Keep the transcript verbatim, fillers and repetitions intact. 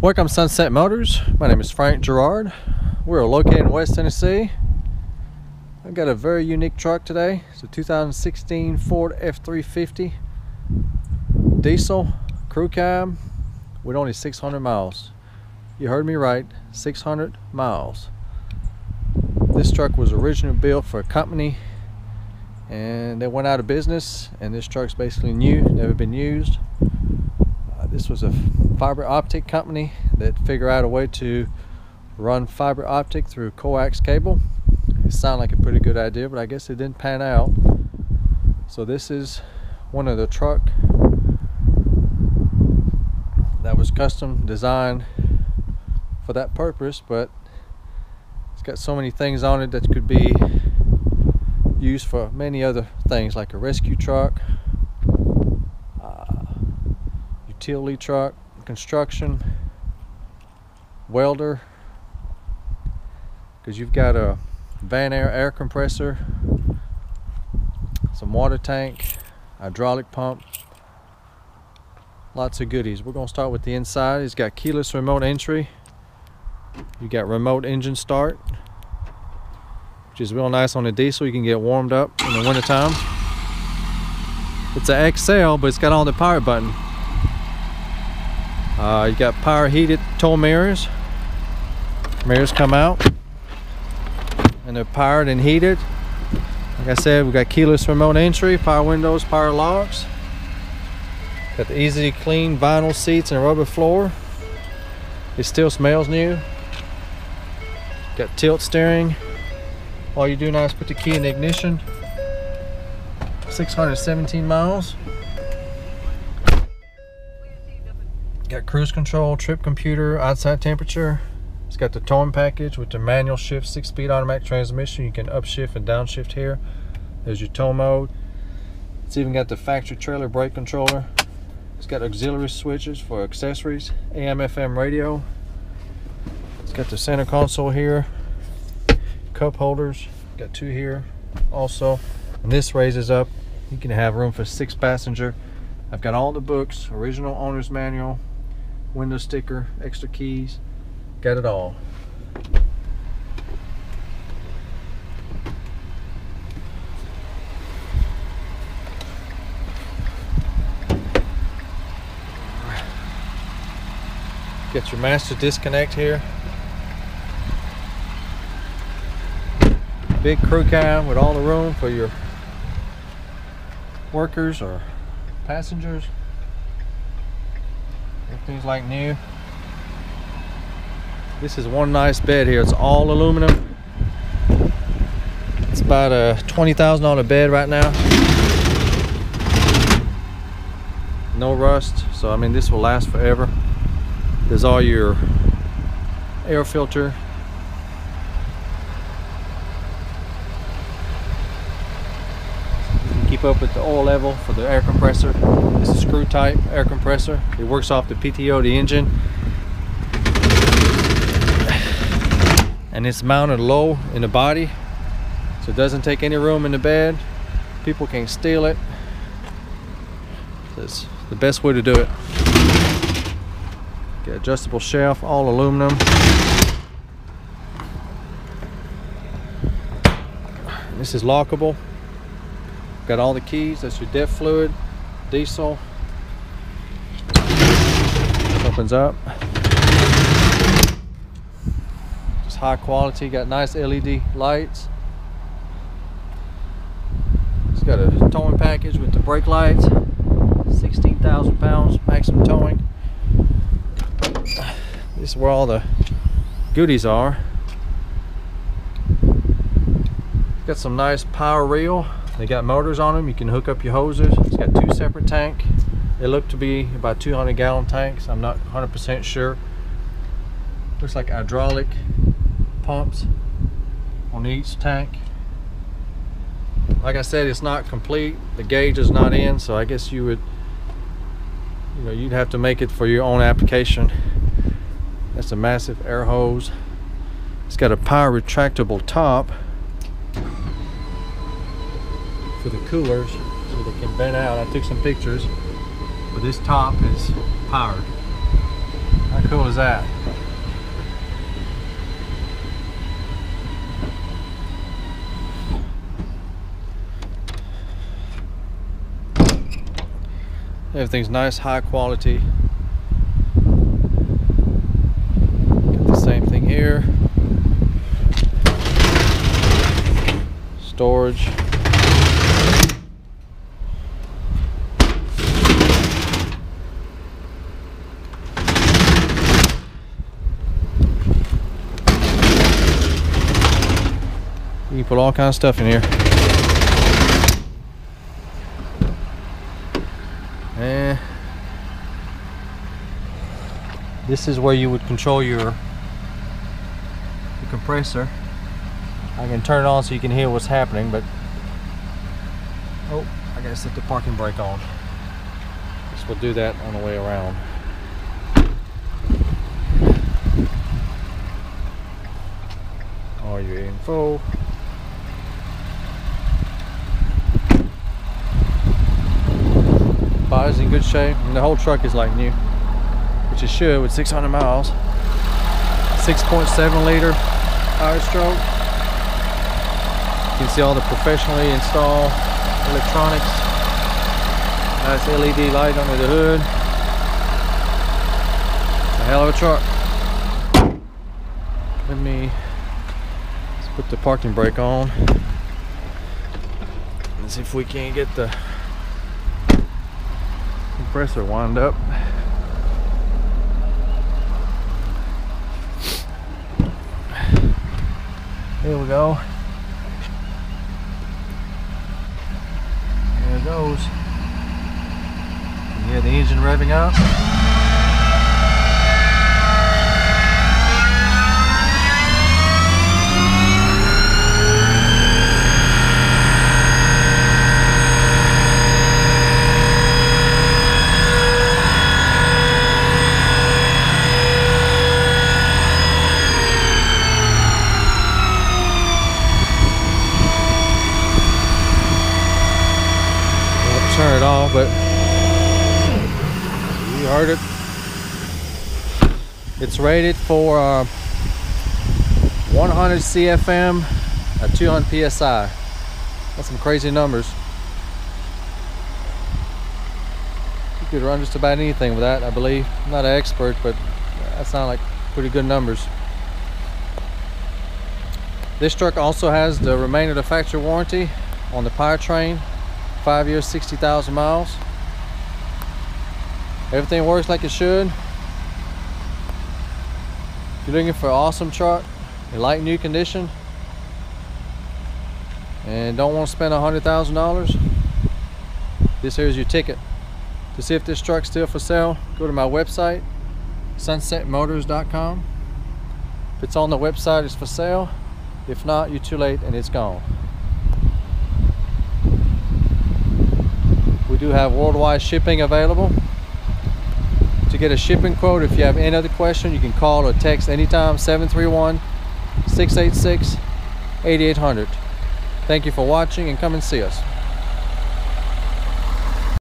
Welcome to Sunset Motors. My name is Frank Girard. We're located in West Tennessee. I've got a very unique truck today. It's a two thousand sixteen Ford F three fifty diesel crew cab with only six hundred miles. You heard me right, six hundred miles. This truck was originally built for a company and they went out of business, and this truck's basically new, never been used. Uh, this was a fiber optic company that figured out a way to run fiber optic through coax cable. It sounded like a pretty good idea, but I guess it didn't pan out. So this is one of the truck that was custom designed for that purpose, but it's got so many things on it that could be used for many other things, like a rescue truck, uh, utility truck, construction, welder, because you've got a Vanair air compressor, some water tank, hydraulic pump, lots of goodies. We're going to start with the inside. It's got keyless remote entry. You got remote engine start, which is real nice on a diesel. You can get warmed up in the winter time. It's an X L, but it's got all the power button. Uh, you got power heated tow mirrors. Mirrors come out, and they're powered and heated. Like I said, we got keyless remote entry, power windows, power locks. Got the easy to clean vinyl seats and a rubber floor. It still smells new. Got tilt steering. All you do now is put the key in the ignition. six hundred seventeen miles. Got cruise control, trip computer, outside temperature. It's got the towing package with the manual shift, six-speed automatic transmission. You can upshift and downshift here. There's your tow mode. It's even got the factory trailer brake controller. It's got auxiliary switches for accessories, A M F M radio. It's got the center console here. Cup holders, got two here also. And this raises up. You can have room for six passenger. I've got all the books, original owner's manual, window sticker, extra keys. Got it all. Get your master disconnect here. Big crew cab with all the room for your workers or passengers. Everything's like new. This is one nice bed here. It's all aluminum. It's about a twenty thousand dollar bed right now. No rust, so I mean this will last forever. There's all your air filter. You can keep up with the oil level for the air compressor. This is a screw type air compressor. It works off the P T O, the engine. And it's mounted low in the body, so it doesn't take any room in the bed. People can steal it. That's the best way to do it. Got adjustable shelf, all aluminum. This is lockable. Got all the keys. That's your D E F fluid, diesel. This opens up. High quality, got nice L E D lights. It's got a towing package with the brake lights, sixteen thousand pounds maximum towing. This is where all the goodies are. It's got some nice power reel. They got motors on them. You can hook up your hoses. It's got two separate tanks. They look to be about two hundred gallon tanks. I'm not one hundred percent sure. Looks like hydraulic pumps on each tank. Like I said, it's not complete. The gauge is not in, so I guess you would, you know, you'd have to make it for your own application. That's a massive air hose. It's got a power retractable top for the coolers so they can vent out. I took some pictures, but this top is powered. I cool is that? Everything's nice, high quality. Got the same thing here. Storage. You can put all kinds of stuff in here. And this is where you would control your, your compressor. I can turn it on so you can hear what's happening, but oh, I gotta set the parking brake on. Guess we'll do that on the way around. All your info. Body's in good shape, and the whole truck is like new, which it should with six hundred miles. six point seven liter Power Stroke. You can see all the professionally installed electronics. Nice L E D light under the hood. It's a hell of a truck. Let me let's put the parking brake on. Let's see if we can't get the compressor wind up. Here we go. There it goes. You hear the engine revving up. Turn it off, but you heard it. It's rated for uh, one hundred C F M at two hundred P S I. That's some crazy numbers. You could run just about anything with that, I believe. I'm not an expert, but that sounds like pretty good numbers. This truck also has the remainder of the factory warranty on the powertrain. Five years, sixty thousand miles. Everything works like it should. If you're looking for an awesome truck in like new condition and don't want to spend a hundred thousand dollars, this here is your ticket. To see if this truck's still for sale, go to my website, sunset motors dot com. If it's on the website, it's for sale. If not, you're too late and it's gone. We do have worldwide shipping available. To get a shipping quote, if you have any other question, you can call or text anytime, seven three one, six eight six, eight eight zero zero. Thank you for watching, and come and see us.